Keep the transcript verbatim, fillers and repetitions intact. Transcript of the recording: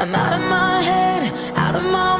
I'm out of my head, out of my